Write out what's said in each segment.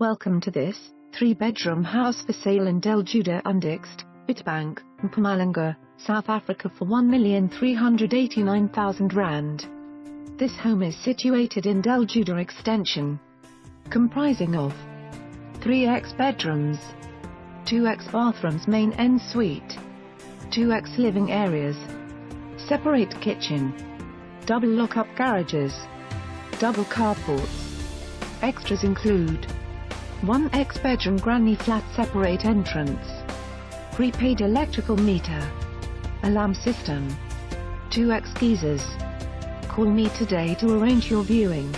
Welcome to this 3-bedroom house for sale in Del Judor Undixt, Witbank, Mpumalanga, South Africa for R1,389,000. This home is situated in Del Judor extension, comprising of 3 ex-bedrooms, 2 ex-bathrooms, main ensuite, 2 ex-living areas, separate kitchen, double lock-up garages, double carports. Extras include 1 ex-bedroom granny flat, separate entrance, prepaid electrical meter, alarm system, 2 ex-geysers. Call me today to arrange your viewing.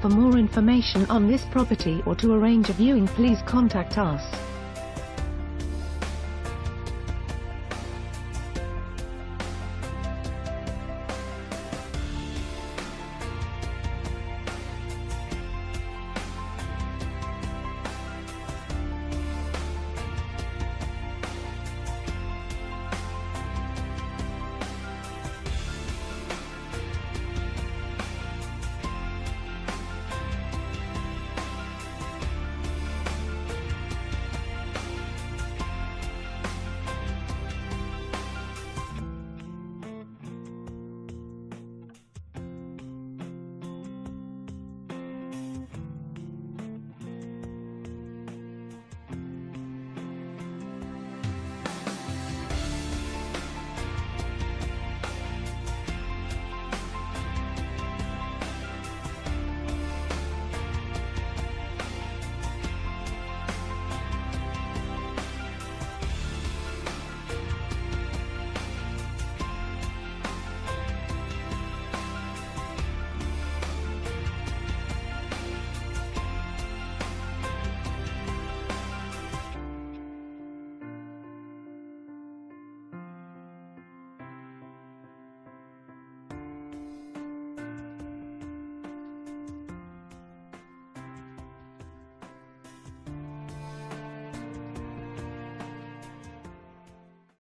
For more information on this property or to arrange a viewing, please contact us.